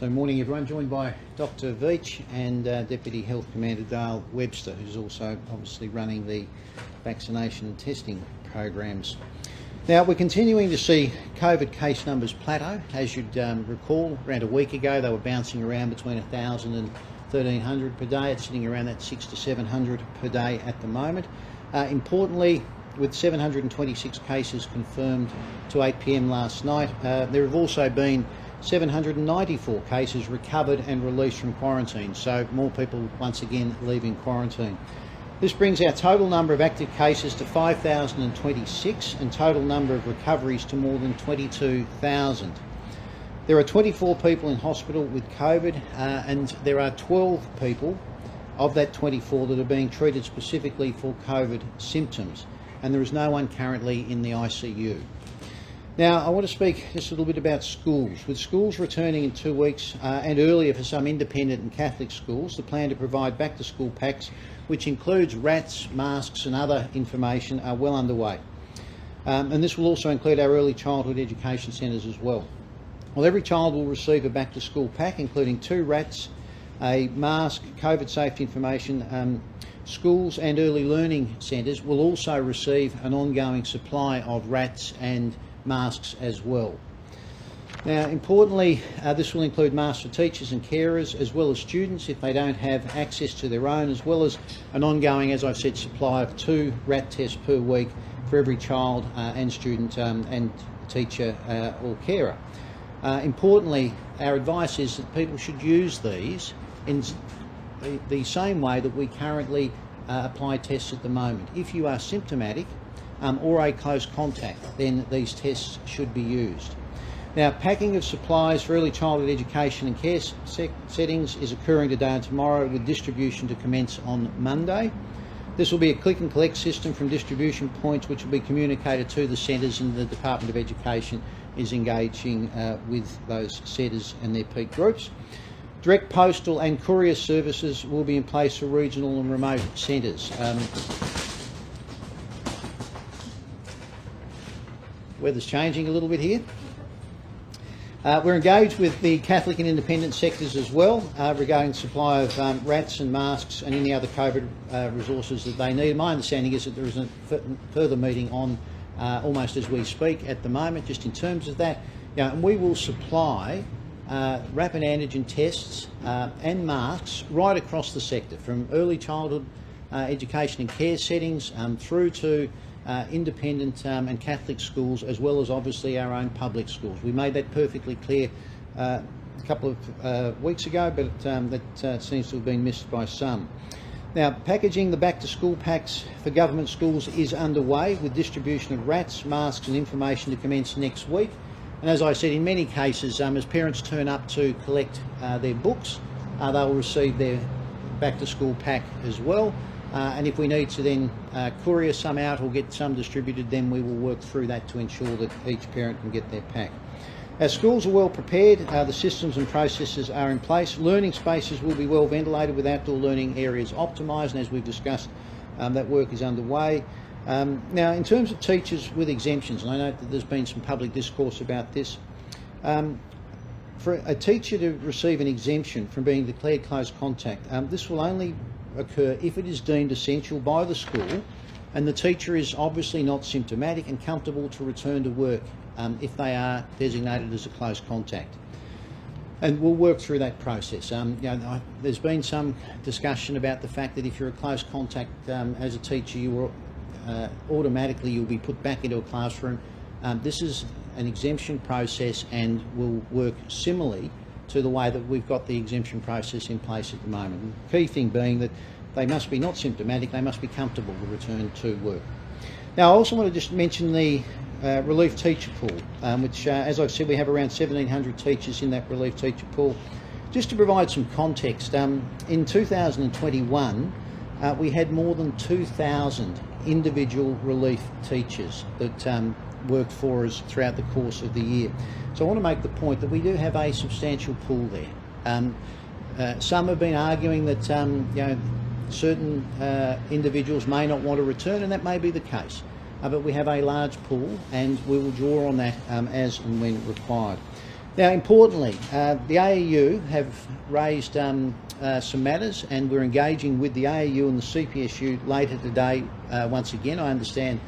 So morning everyone, joined by Dr. Veitch and Deputy Health Commander Dale Webster, who's also obviously running the vaccination and testing programs. Now we're continuing to see COVID case numbers plateau. As you'd recall, around a week ago they were bouncing around between 1,000 and 1,300 per day. It's sitting around that 600 to 700 per day at the moment. Importantly, with 726 cases confirmed to 8 p.m. last night, there have also been 794 cases recovered and released from quarantine, so more people once again leaving quarantine. This brings our total number of active cases to 5,026 and total number of recoveries to more than 22,000. There are 24 people in hospital with COVID and there are 12 people of that 24 that are being treated specifically for COVID symptoms, and there is no one currently in the ICU. Now, I want to speak just a little bit about schools. With schools returning in 2 weeks and earlier for some independent and Catholic schools, the plan to provide back-to-school packs, which includes rats, masks and other information, are well underway. And this will also include our early childhood education centres as well. Well, every child will receive a back-to-school pack, including 2 rats, a mask, COVID safety information. Schools and early learning centres will also receive an ongoing supply of rats and masks as well. Now, importantly, this will include masks for teachers and carers, as well as students if they don't have access to their own, as well as an ongoing, as I've said, supply of 2 RAT tests per week for every child and student and teacher or carer. Importantly, our advice is that people should use these in the same way that we currently apply tests at the moment. If you are symptomatic, or a close contact, then these tests should be used. Now, packing of supplies for early childhood education and care settings is occurring today and tomorrow, with distribution to commence on Monday. This will be a click and collect system from distribution points, which will be communicated to the centres, and the Department of Education is engaging with those centres and their peak groups. Direct postal and courier services will be in place for regional and remote centres. Weather's changing a little bit here. We're engaged with the Catholic and independent sectors as well regarding the supply of rats and masks and any other COVID resources that they need. My understanding is that there is a further meeting on almost as we speak at the moment, just in terms of that. Yeah, and we will supply rapid antigen tests and masks right across the sector, from early childhood education and care settings through to independent and Catholic schools, as well as obviously our own public schools. We made that perfectly clear a couple of weeks ago, but that seems to have been missed by some. Now, packaging the back-to-school packs for government schools is underway, with distribution of rats, masks and information to commence next week. And as I said, in many cases, as parents turn up to collect their books, they'll receive their back-to-school pack as well. And if we need to then courier some out or get some distributed, then we will work through that to ensure that each parent can get their pack. Our schools are well prepared, the systems and processes are in place. Learning spaces will be well ventilated with outdoor learning areas optimised, and as we've discussed, that work is underway. Now, in terms of teachers with exemptions, and I know that there's been some public discourse about this, for a teacher to receive an exemption from being declared close contact, this will only occur if it is deemed essential by the school and the teacher is obviously not symptomatic and comfortable to return to work if they are designated as a close contact. And we'll work through that process. You know, there's been some discussion about the fact that if you're a close contact as a teacher, you will automatically you'll be put back into a classroom. This is an exemption process and will work similarly to the way that we've got the exemption process in place at the moment. The key thing being that they must be not symptomatic, they must be comfortable to return to work. Now, I also want to just mention the relief teacher pool, which, as I've said, we have around 1,700 teachers in that relief teacher pool. Just to provide some context, in 2021, we had more than 2,000 individual relief teachers that worked for us throughout the course of the year. So I want to make the point that we do have a substantial pool there. Some have been arguing that you know, certain individuals may not want to return, and that may be the case, but we have a large pool and we will draw on that as and when required. Now, importantly, the AAU have raised some matters, and we're engaging with the AAU and the CPSU later today once again. I understand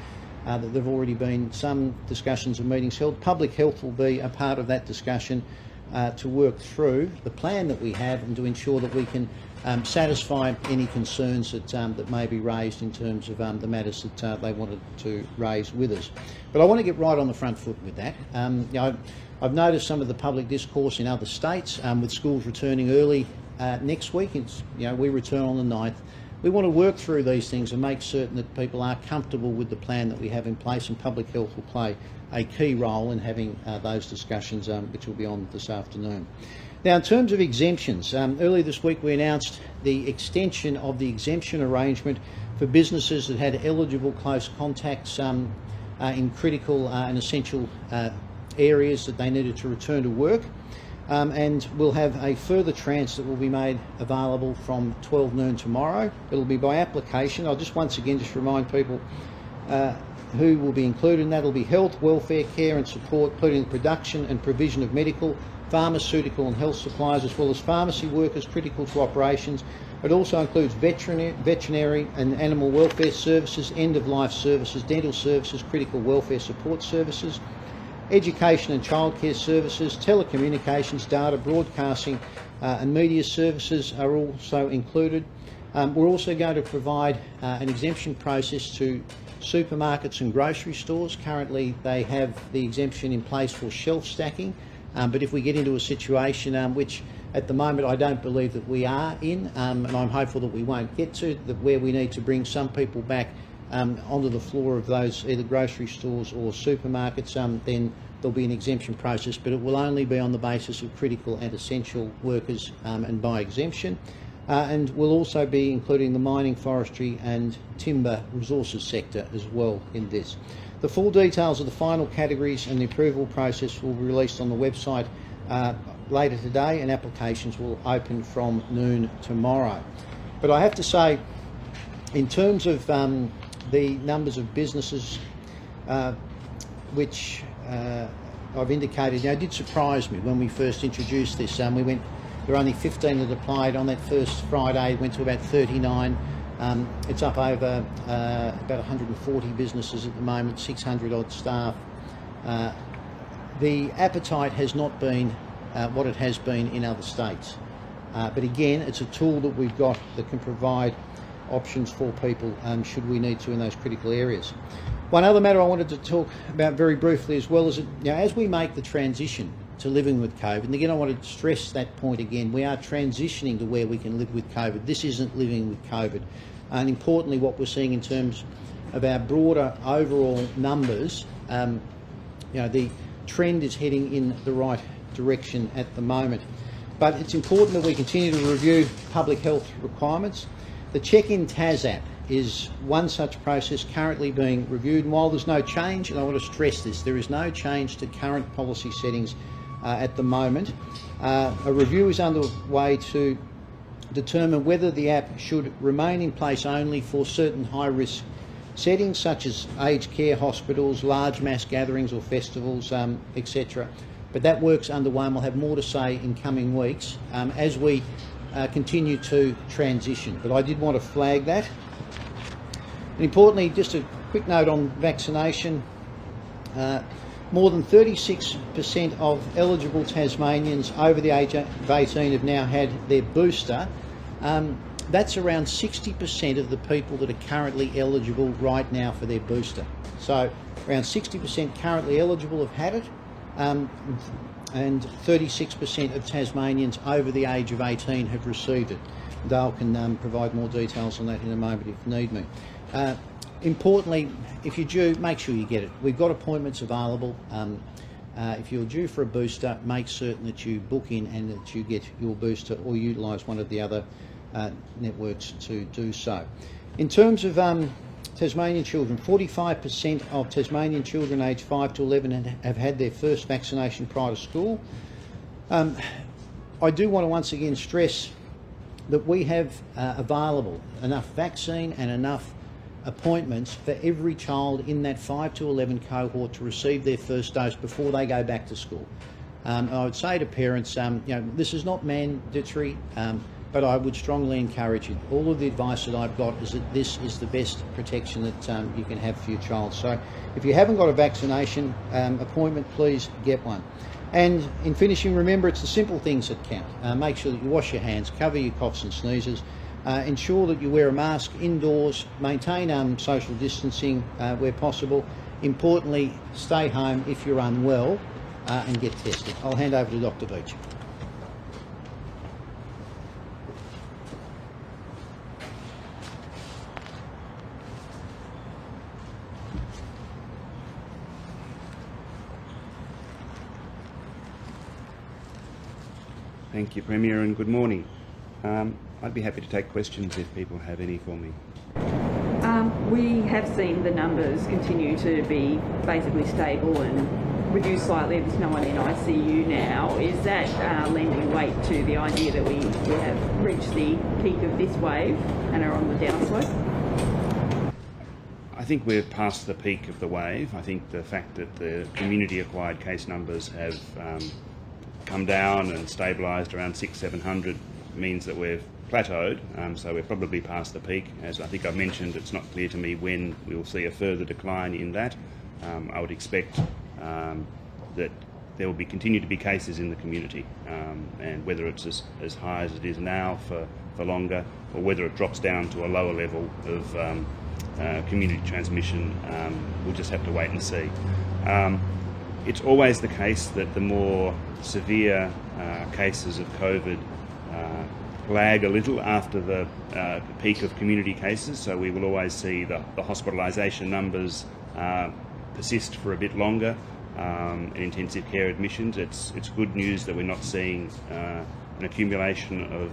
that there have already been some discussions and meetings held. Public health will be a part of that discussion to work through the plan that we have and to ensure that we can satisfy any concerns that, that may be raised in terms of the matters that they wanted to raise with us. But I want to get right on the front foot with that. You know, I've noticed some of the public discourse in other states with schools returning early next week. It's, you know, we return on the 9th. We want to work through these things and make certain that people are comfortable with the plan that we have in place, and public health will play a key role in having those discussions, which will be on this afternoon. Now, in terms of exemptions, earlier this week we announced the extension of the exemption arrangement for businesses that had eligible close contacts in critical and essential areas that they needed to return to work. And we'll have a further tranche that will be made available from 12 noon tomorrow. It'll be by application. I'll just once again just remind people who will be included, and that'll be health, welfare, care and support, including the production and provision of medical, pharmaceutical and health supplies, as well as pharmacy workers critical to operations. It also includes veterinary and animal welfare services, end-of-life services, dental services, critical welfare support services, education and childcare services, telecommunications, data, broadcasting and media services are also included. We're also going to provide an exemption process to supermarkets and grocery stores. Currently they have the exemption in place for shelf stacking, but if we get into a situation which at the moment I don't believe that we are in, and I'm hopeful that we won't get to, that where we need to bring some people back onto the floor of those either grocery stores or supermarkets, then there'll be an exemption process, but it will only be on the basis of critical and essential workers and by exemption. And we'll also be including the mining, forestry and timber resources sector as well in this. The full details of the final categories and the approval process will be released on the website later today, and applications will open from noon tomorrow. But I have to say, in terms of the numbers of businesses which I've indicated, now, did surprise me when we first introduced this. We went, there were only 15 that applied on that first Friday, went to about 39. It's up over about 140 businesses at the moment, 600 odd staff. The appetite has not been what it has been in other states. But again, it's a tool that we've got that can provide options for people should we need to in those critical areas. One other matter I wanted to talk about very briefly as well is that, you know, as we make the transition to living with COVID, and again I want to stress that point again, we are transitioning to where we can live with COVID. This isn't living with COVID. And importantly, what we're seeing in terms of our broader overall numbers, you know, the trend is heading in the right direction at the moment. But it's important that we continue to review public health requirements. The Check-in TAS app is one such process currently being reviewed, and while there's no change, and I want to stress this, there is no change to current policy settings at the moment. A review is underway to determine whether the app should remain in place only for certain high-risk settings such as aged care hospitals, large mass gatherings or festivals, etc. But that work's underway, and we'll have more to say in coming weeks as we continue to transition. But I did want to flag that. And importantly, just a quick note on vaccination. More than 36% of eligible Tasmanians over the age of 18 have now had their booster. That's around 60% of the people that are currently eligible right now for their booster. So around 60% currently eligible have had it. And 36% of Tasmanians over the age of 18 have received it. Dale can provide more details on that in a moment if need be. Importantly, if you're due, make sure you get it. We've got appointments available. If you're due for a booster, make certain that you book in and that you get your booster, or utilise one of the other networks to do so. In terms of Tasmanian children, 45% of Tasmanian children aged 5 to 11 have had their first vaccination prior to school. I do want to once again stress that we have available enough vaccine and enough appointments for every child in that 5 to 11 cohort to receive their first dose before they go back to school. I would say to parents, this is not mandatory, but I would strongly encourage it. All of the advice that I've got is that this is the best protection that you can have for your child. So if you haven't got a vaccination appointment, please get one. And in finishing, remember it's the simple things that count. Make sure that you wash your hands, cover your coughs and sneezes, ensure that you wear a mask indoors, maintain social distancing where possible. Importantly, stay home if you're unwell and get tested. I'll hand over to Dr. Beach. Thank you, Premier, and good morning. I'd be happy to take questions if people have any for me. We have seen the numbers continue to be basically stable and reduce slightly. There's no one in ICU now. Is that lending weight to the idea that we have reached the peak of this wave and are on the downslope? I think we're past the peak of the wave. I think the fact that the community-acquired case numbers have come down and stabilised around 600-700 means that we've plateaued, so we're probably past the peak. As I think I mentioned, it's not clear to me when we will see a further decline in that. I would expect that there will continue to be cases in the community, and whether it's as high as it is now for longer, or whether it drops down to a lower level of community transmission, we'll just have to wait and see. It's always the case that the more severe cases of COVID lag a little after the peak of community cases, so we will always see the hospitalisation numbers persist for a bit longer, and intensive care admissions. It's good news that we're not seeing an accumulation of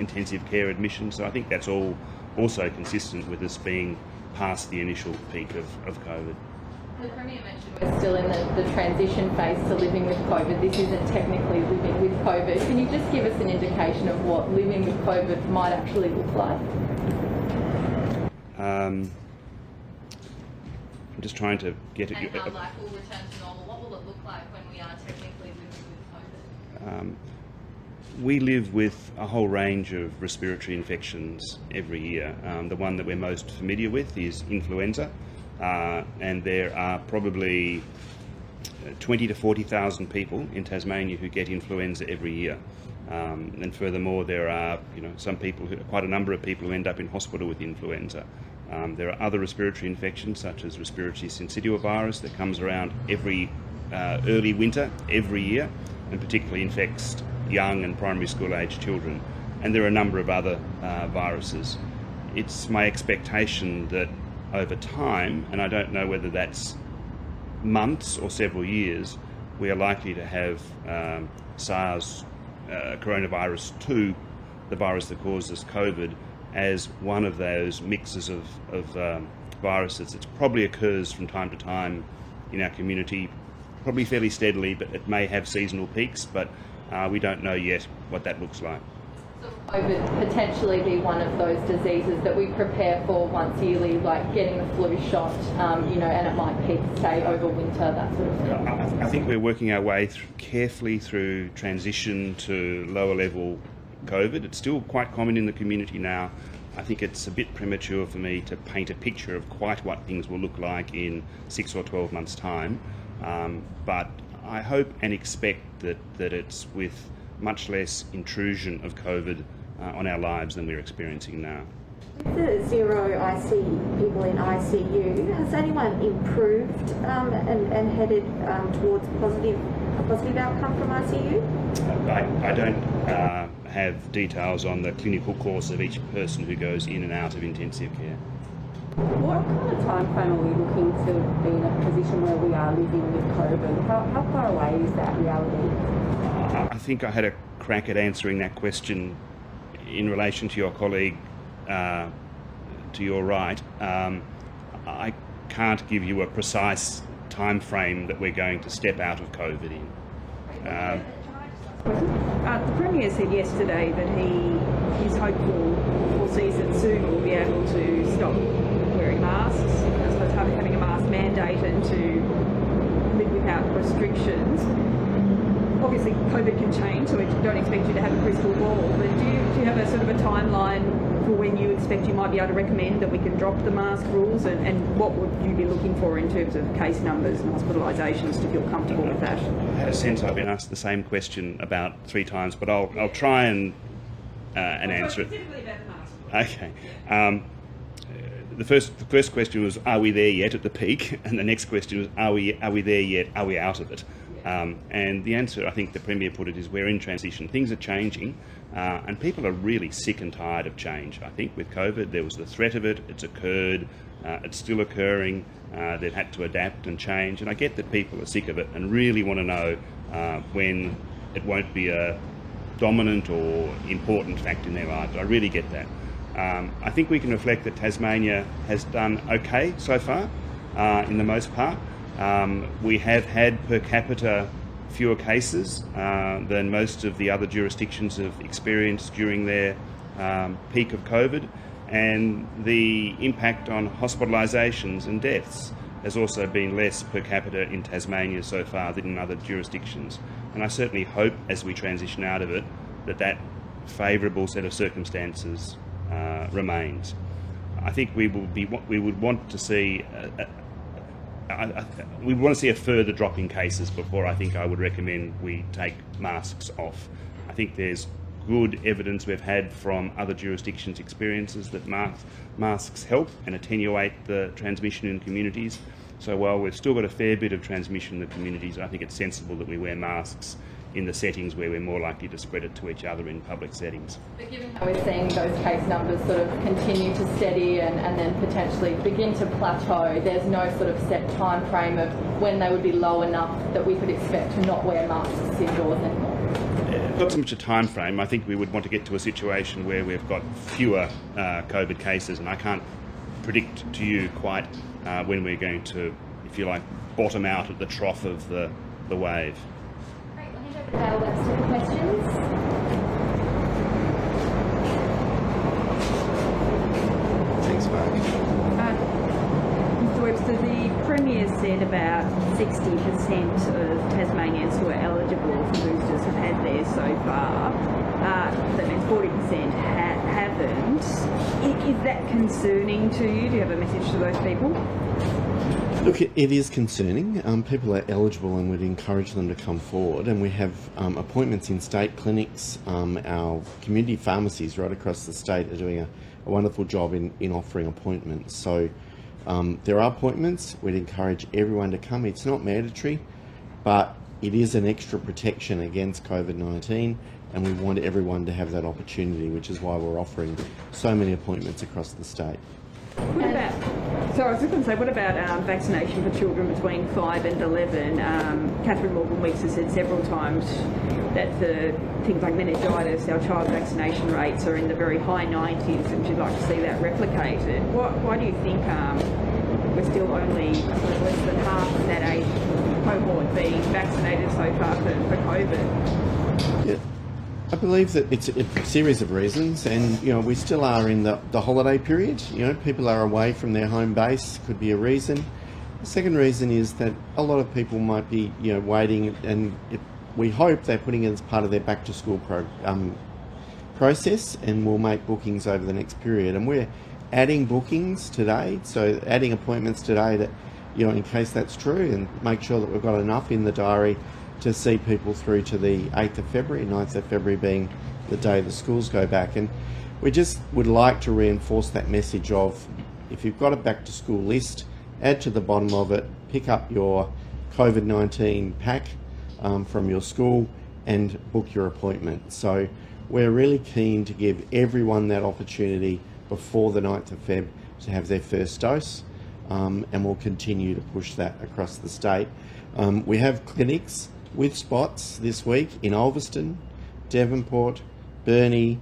intensive care admissions, so I think that's all also consistent with us being past the initial peak of COVID. The Premier mentioned we're still in the transition phase to living with COVID. This isn't technically living with COVID. Can you just give us an indication of what living with COVID might actually look like? I'm just trying to get at you. And how life will return to normal. What will it look like when we are technically living with COVID? We live with a whole range of respiratory infections every year. The one that we're most familiar with is influenza. And there are probably 20 to 40,000 people in Tasmania who get influenza every year, and furthermore there are some people, quite a number of people, who end up in hospital with influenza. There are other respiratory infections such as respiratory syncytial virus that comes around every early winter every year and particularly infects young and primary school aged children, and there are a number of other viruses. It's my expectation that over time, and I don't know whether that's months or several years, we are likely to have SARS coronavirus 2, the virus that causes COVID, as one of those mixes of viruses that probably occurs from time to time in our community, probably fairly steadily, but it may have seasonal peaks, but we don't know yet what that looks like. COVID potentially be one of those diseases that we prepare for once yearly, like getting the flu shot, and it might peak, say, over winter, that sort of thing. I think we're working our way carefully through transition to lower level COVID. It's still quite common in the community now. I think it's a bit premature for me to paint a picture of quite what things will look like in 6 or 12 months' time, but I hope and expect that it's with much less intrusion of COVID on our lives than we're experiencing now. With the people in ICU, has anyone improved and headed towards a positive outcome from ICU? I don't have details on the clinical course of each person who goes in and out of intensive care. What kind of time frame are we looking to be in a position where we are living with COVID? How far away is that reality? I think I had a crack at answering that question in relation to your colleague to your right. I can't give you a precise time frame that we're going to step out of COVID in. The Premier said yesterday that he is hopeful, foresees that soon we'll be able to stop wearing masks, as well as having a mask mandate, and to live without restrictions. obviously COVID can change, so we don't expect you to have a crystal ball, but do you have a sort of a timeline for when you expect you might be able to recommend that we can drop the mask rules, and what would you be looking for in terms of case numbers and hospitalisations to feel comfortable with that? I had a sense I've been asked the same question about 3 times, but I'll try and answer it. Specifically about the mask. Okay. The first question was, are we there yet at the peak? And the next question was, are we there yet? Are we out of it? And the answer, I think the Premier put it, is we're in transition. Things are changing, and people are really sick and tired of change. I think with COVID, there was the threat of it, it's occurred, it's still occurring, they've had to adapt and change, and I get that people are sick of it and really want to know when it won't be a dominant or important fact in their lives. I really get that. I think we can reflect that Tasmania has done okay so far, in the most part. We have had per capita fewer cases than most of the other jurisdictions have experienced during their peak of COVID, and the impact on hospitalisations and deaths has also been less per capita in Tasmania so far than in other jurisdictions. And I certainly hope, as we transition out of it, that that favourable set of circumstances remains. I think we want to see a further drop in cases before I think I would recommend we take masks off. I think there's good evidence we've had from other jurisdictions' experiences that masks help and attenuate the transmission in communities. So while we've still got a fair bit of transmission in the communities, I think it's sensible that we wear masks in the settings where we're more likely to spread it to each other in public settings. But given how we're seeing those case numbers sort of continue to steady and then potentially begin to plateau, there's no sort of set time frame of when they would be low enough that we could expect to not wear masks indoors anymore? Not so much a time frame. I think we would want to get to a situation where we've got fewer COVID cases, and I can't predict to you quite when we're going to, if you like, bottom out at the trough of the wave. Dale Webster for questions. Thanks, Mark. Mr. Webster, the Premier said about 60% of Tasmanians who are eligible for boosters have had theirs so far. That means 40% haven't. Is that concerning to you? Do you have a message to those people? Look, it is concerning. People are eligible and we'd encourage them to come forward, and we have appointments in state clinics. Our community pharmacies right across the state are doing a wonderful job in offering appointments. So there are appointments. We'd encourage everyone to come. It's not mandatory, but it is an extra protection against COVID-19, and we want everyone to have that opportunity, which is why we're offering so many appointments across the state. So I was just going to say, what about vaccination for children between 5 and 11? Catherine Morgan Weeks has said several times that the things like meningitis, our child vaccination rates are in the very high 90s, and she'd like to see that replicated. Why do you think we're still only less than half of that age cohort being vaccinated so far for COVID? Yeah. I believe that it's a series of reasons, and you know, we still are in the holiday period. You know, people are away from their home base, could be a reason. The second reason is that a lot of people might be, you know, waiting, and we hope they're putting it as part of their back to school process, and we'll make bookings over the next period. And we're adding bookings today, so adding appointments today that, you know, in case that's true, and make sure that we've got enough in the diary to see people through to the 8th of February, 9th of February being the day the schools go back. And we just would like to reinforce that message of, if you've got a back to school list, add to the bottom of it, pick up your COVID-19 pack from your school and book your appointment. So we're really keen to give everyone that opportunity before the 9th of Feb to have their first dose, and we'll continue to push that across the state. We have clinics with spots this week in Ulverston, Devonport, Burnie,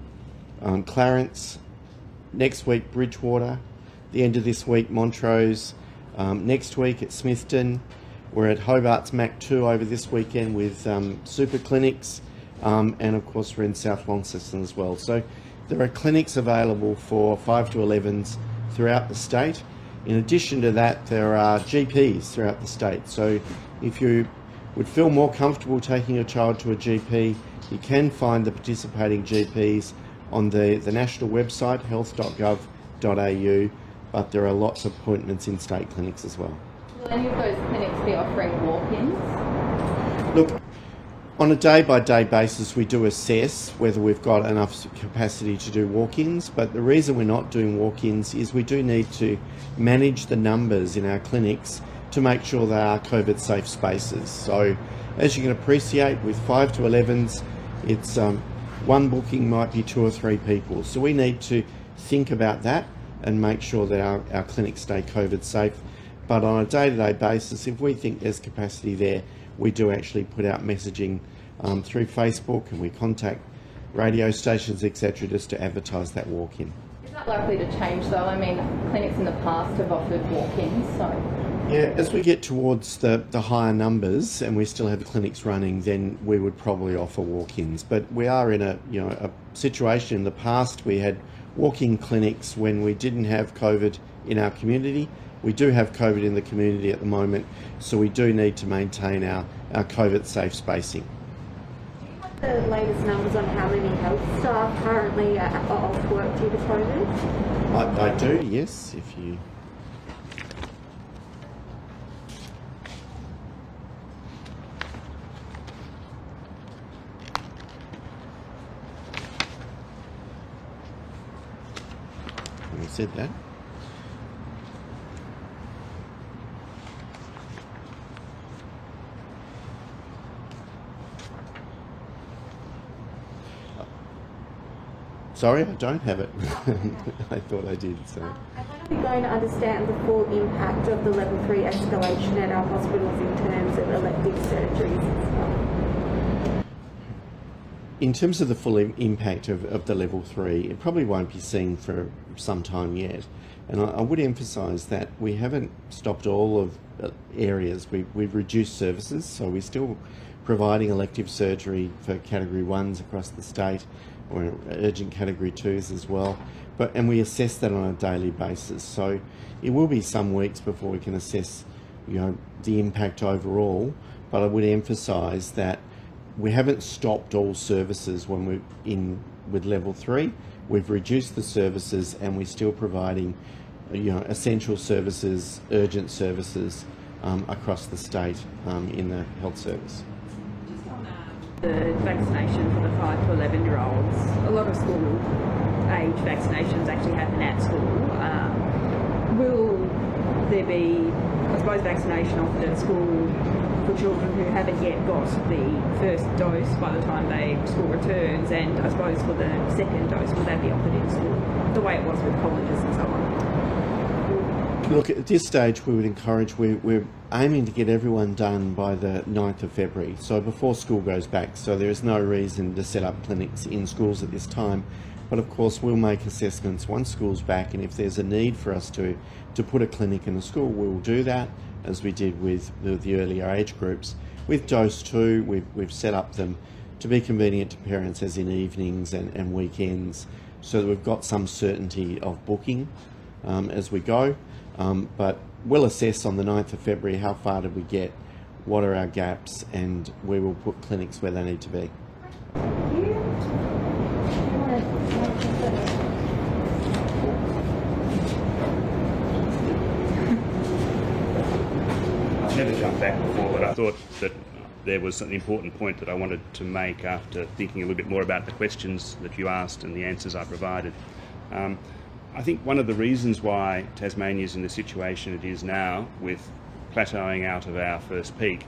Clarence, next week Bridgewater, the end of this week Montrose, next week at Smithton. We're at Hobart's MAC 2 over this weekend with super clinics, and of course we're in South Launceston as well. So there are clinics available for 5 to 11s throughout the state. In addition to that, there are GPs throughout the state. So if you would feel more comfortable taking your child to a GP, you can find the participating GPs on the national website, health.gov.au, but there are lots of appointments in state clinics as well. Will any of those clinics be offering walk-ins? Look, on a day-by-day basis we do assess whether we've got enough capacity to do walk-ins, but the reason we're not doing walk-ins is we do need to manage the numbers in our clinics to make sure they are COVID-safe spaces. So, as you can appreciate, with 5 to 11s, it's one booking might be 2 or 3 people. So we need to think about that and make sure that our clinics stay COVID safe. But on a day-to-day basis, if we think there's capacity there, we do actually put out messaging through Facebook, and we contact radio stations, etc., just to advertise that walk-in. Is that likely to change though? I mean, clinics in the past have offered walk-ins, so... Yeah, as we get towards the higher numbers and we still have clinics running, then we would probably offer walk-ins. But we are in a situation. In the past we had walk-in clinics when we didn't have COVID in our community. We do have COVID in the community at the moment, so we do need to maintain our COVID safe spacing. Do you have the latest numbers on how many health staff currently are off work due to COVID? I do, yes. If you... said that. Sorry, I don't have it. I thought I did. So. I think we're going to understand the full impact of the level 3 escalation at our hospitals in terms of elective surgeries as well. In terms of the full impact of the level 3, it probably won't be seen for some time yet. And I would emphasise that we haven't stopped all of areas. We've reduced services, so we're still providing elective surgery for category 1s across the state, or urgent category 2s as well. And we assess that on a daily basis. So it will be some weeks before we can assess, the impact overall. But I would emphasise that we haven't stopped all services when we're in with level 3. We've reduced the services, and we're still providing, essential services, urgent services across the state in the health service. Just on the vaccination for the 5 to 11-year-olds, a lot of school-age vaccinations actually happen at school. Will there be, I suppose, vaccination offered at school for children who haven't yet got the first dose by the time school returns, and I suppose for the second dose, will that be offered in school, the way it was with colleges and so on? Look, at this stage we would encourage, we're aiming to get everyone done by the 9th of February, so before school goes back, so there is no reason to set up clinics in schools at this time. But of course we'll make assessments once school's back, and if there's a need for us to put a clinic in a school, we'll do that, as we did with the earlier age groups. With dose 2, we've set up them to be convenient to parents, as in evenings and weekends, so that we've got some certainty of booking as we go. But we'll assess on the 9th of February how far did we get, what are our gaps, and we will put clinics where they need to be. Never jumped back before, but I thought that there was an important point that I wanted to make after thinking a little bit more about the questions that you asked and the answers I provided. I think one of the reasons why Tasmania is in the situation it is now, with plateauing out of our first peak,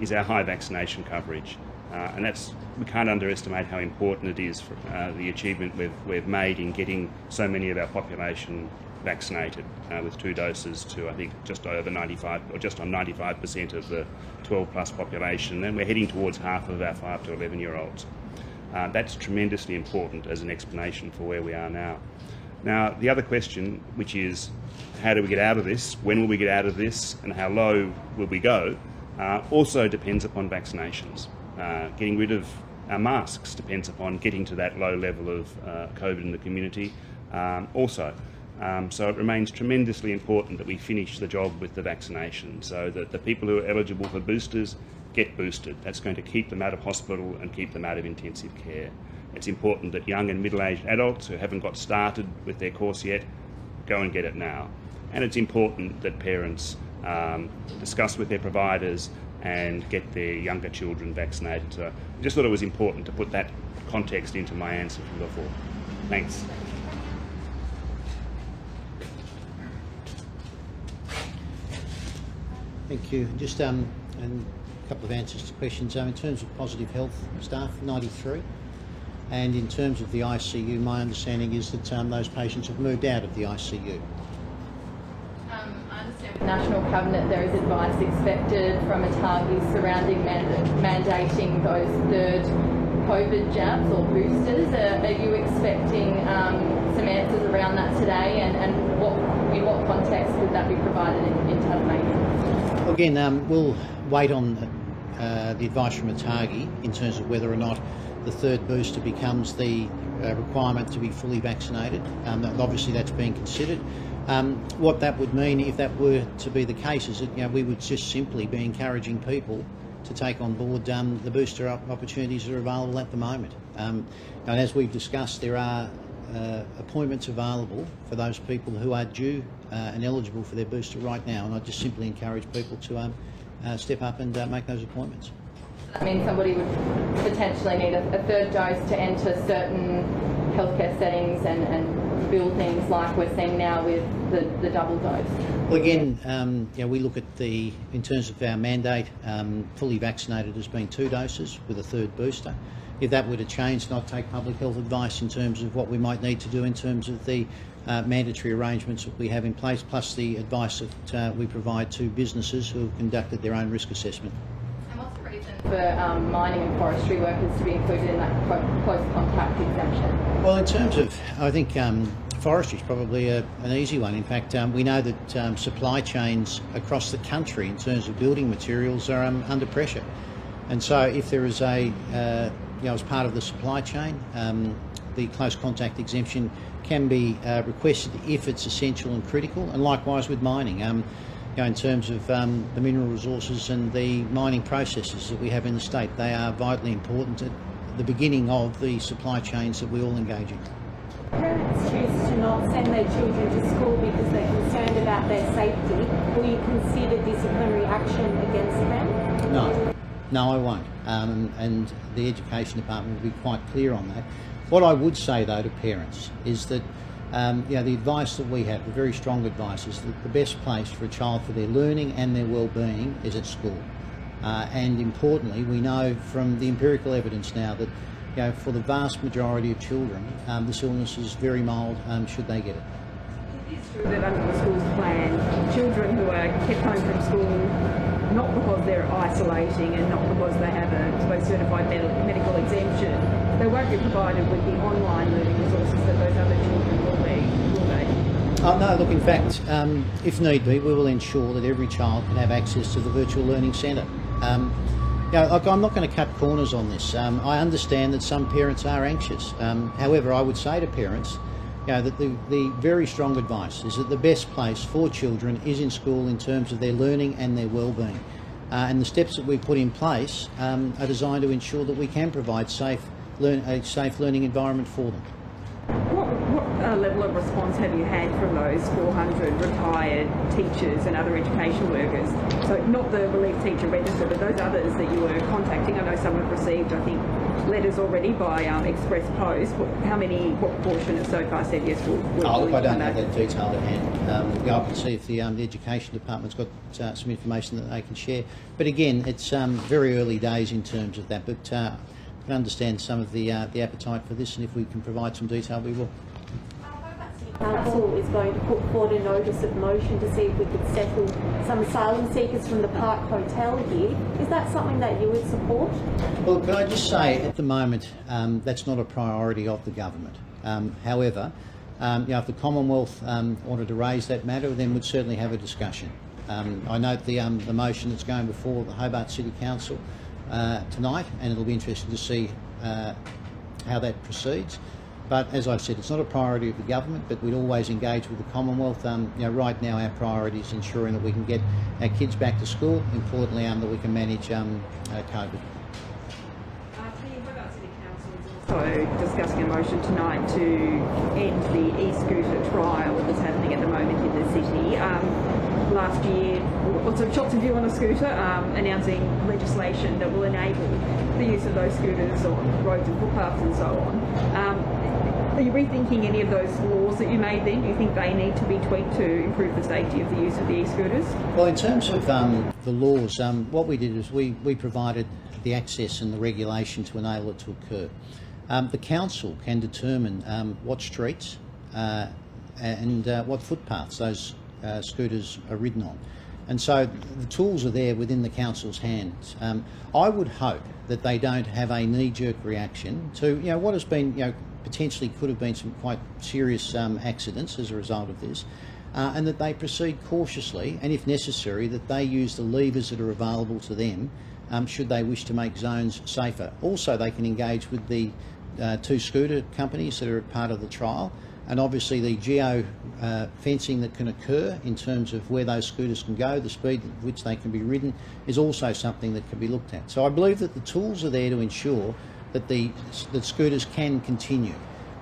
is our high vaccination coverage, and we can't underestimate how important it is for the achievement we've made in getting so many of our population vaccinated with 2 doses to, I think, just over 95 or just on 95% of the 12-plus population, and we're heading towards half of our 5 to 11-year-olds. That's tremendously important as an explanation for where we are now. Now, the other question, which is, how do we get out of this, when will we get out of this, and how low will we go, also depends upon vaccinations. Getting rid of our masks depends upon getting to that low level of COVID in the community also. So it remains tremendously important that we finish the job with the vaccination, so that the people who are eligible for boosters get boosted. That's going to keep them out of hospital and keep them out of intensive care. It's important that young and middle-aged adults who haven't got started with their course yet go and get it now. And it's important that parents discuss with their providers and get their younger children vaccinated. So I just thought it was important to put that context into my answer from before. Thanks. Thank you. Just and a couple of answers to questions. In terms of positive health staff, 93. And in terms of the ICU, my understanding is that those patients have moved out of the ICU. I understand with National Cabinet there is advice expected from ATAGI surrounding mandating those third COVID jabs or boosters. Are you expecting some answers around that today, and in what context would that be provided in Tasmania? Well, again, we'll wait on the advice from ATAGI in terms of whether or not the third booster becomes the requirement to be fully vaccinated. Obviously that's being considered. What that would mean if that were to be the case is that we would just simply be encouraging people to take on board the booster opportunities that are available at the moment. And as we've discussed, there are appointments available for those people who are due and eligible for their booster right now, and I just simply encourage people to step up and make those appointments. I mean, somebody would potentially need a third dose to enter certain healthcare settings and build things like we're seeing now with the double dose. Well, again, we look at in terms of our mandate, fully vaccinated as being 2 doses with a third booster. If that were to change, then I'd take public health advice in terms of what we might need to do in terms of the mandatory arrangements that we have in place, plus the advice that we provide to businesses who have conducted their own risk assessment. For mining and forestry workers to be included in that close contact exemption? Well, in terms of, I think forestry is probably an easy one. In fact, we know that supply chains across the country in terms of building materials are under pressure. And so if there is as part of the supply chain, the close contact exemption can be requested if it's essential and critical, and likewise with mining. In terms of the mineral resources and the mining processes that we have in the state, they are vitally important at the beginning of the supply chains that we all engage in. Parents choose to not send their children to school because they're concerned about their safety. Will you consider disciplinary action against them? No. No, I won't. And the Education Department will be quite clear on that. What I would say, though, to parents is that the advice that we have, the very strong advice, is that the best place for a child for their learning and their well-being is at school. And importantly, we know from the empirical evidence now that for the vast majority of children, this illness is very mild should they get it. It is true that under the school's plan, children who are kept home from school, not because they're isolating and not because they have a certified medical exemption, they won't be provided with the online learning resources that those other children will be, will they? Oh, no, look, in fact, if need be, we will ensure that every child can have access to the virtual learning centre. I'm not going to cut corners on this. I understand that some parents are anxious. However, I would say to parents that the very strong advice is that the best place for children is in school in terms of their learning and their well-being. And the steps that we put in place are designed to ensure that we can provide a safe learning environment for them. What level of response have you had from those 400 retired teachers and other education workers? So not the relief teacher register, but those others that you were contacting. I know some have received, I think, letters already by express post. How many? What proportion have so far said yes? I don't have that detail at hand. I can see if the Education Department's got some information that they can share. But again, it's very early days in terms of that. But I can understand some of the appetite for this, and if we can provide some detail, we will. Council is going to put forward a notice of motion to see if we could settle some asylum seekers from the Park Hotel here. Is that something that you would support? Well, can I just say, at the moment, that's not a priority of the government. However, if the Commonwealth wanted to raise that matter, then we'd certainly have a discussion. I note the motion that's going before the Hobart City Council tonight, and it'll be interesting to see how that proceeds. But as I've said, it's not a priority of the government, but we'd always engage with the Commonwealth. You know, right now our priority is ensuring that we can get our kids back to school, importantly that we can manage COVID. So discussing a motion tonight to end the e-scooter trial that's happening at the moment in the city. Last year, Shots of You on a Scooter announcing legislation that will enable the use of those scooters on roads and footpaths and so on. Are you rethinking any of those laws that you made then? Do you think they need to be tweaked to improve the safety of the use of the e-scooters? Well, in terms of the laws, what we did is we provided the access and the regulation to enable it to occur. The council can determine what streets and what footpaths those scooters are ridden on. And so the tools are there within the council's hands. I would hope that they don't have a knee-jerk reaction to what has been potentially could have been some quite serious accidents as a result of this, and that they proceed cautiously, and if necessary that they use the levers that are available to them should they wish to make zones safer. Also, they can engage with the two scooter companies that are part of the trial, and obviously the geo-fencing that can occur in terms of where those scooters can go, the speed at which they can be ridden, is also something that can be looked at. So I believe that the tools are there to ensure that that scooters can continue.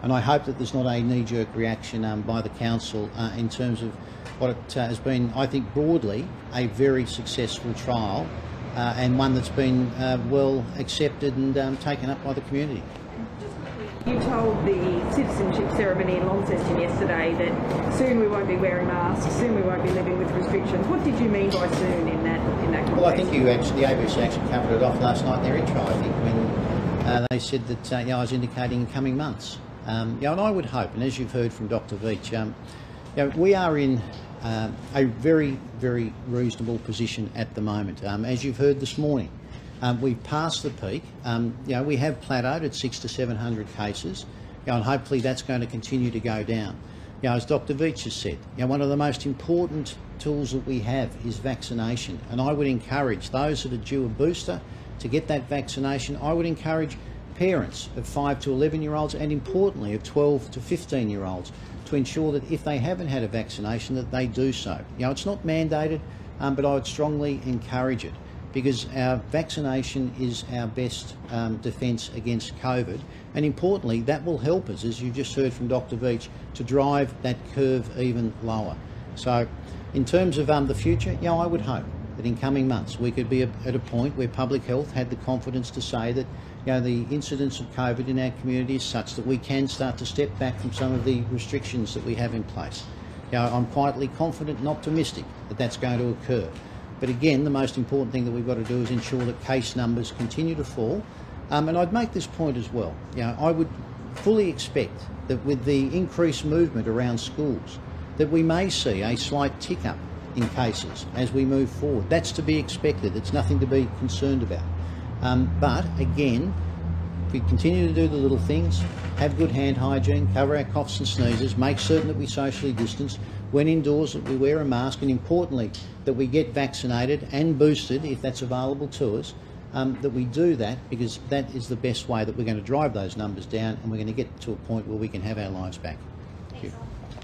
And I hope that there's not a knee-jerk reaction by the council in terms of what it has been, I think, broadly a very successful trial and one that's been well accepted and taken up by the community. You told the citizenship ceremony in Launceston yesterday that soon we won't be wearing masks, soon we won't be living with restrictions. What did you mean by soon in that context? Well, I think the ABC actually covered it off last night in their intro, I think, when they said that I was indicating in coming months. And I would hope, and as you've heard from Dr. Veitch, we are in a very, very reasonable position at the moment. As you've heard this morning, we've passed the peak. We have plateaued at 600 to 700 cases, and hopefully that's going to continue to go down. As Dr. Veitch has said, one of the most important tools that we have is vaccination, and I would encourage those that are due a booster to get that vaccination. I would encourage parents of 5 to 11-year-olds, and importantly of 12 to 15-year-olds, to ensure that if they haven't had a vaccination that they do so. It's not mandated, but I would strongly encourage it, because our vaccination is our best defence against COVID, and importantly that will help us, as you just heard from Dr. Beach, to drive that curve even lower. So in terms of the future, I would hope that in coming months we could be at a point where public health had the confidence to say that the incidence of COVID in our community is such that we can start to step back from some of the restrictions that we have in place. I'm quietly confident and optimistic that that's going to occur. But again, the most important thing that we've got to do is ensure that case numbers continue to fall. And I'd make this point as well. I would fully expect that with the increased movement around schools, that we may see a slight tick up in cases as we move forward. That's to be expected. It's nothing to be concerned about. But again, if we continue to do the little things, have good hand hygiene, cover our coughs and sneezes, make certain that we socially distance, when indoors that we wear a mask, and importantly that we get vaccinated and boosted if that's available to us, that we do that, because that is the best way that we're going to drive those numbers down, and we're going to get to a point where we can have our lives back. Thank you.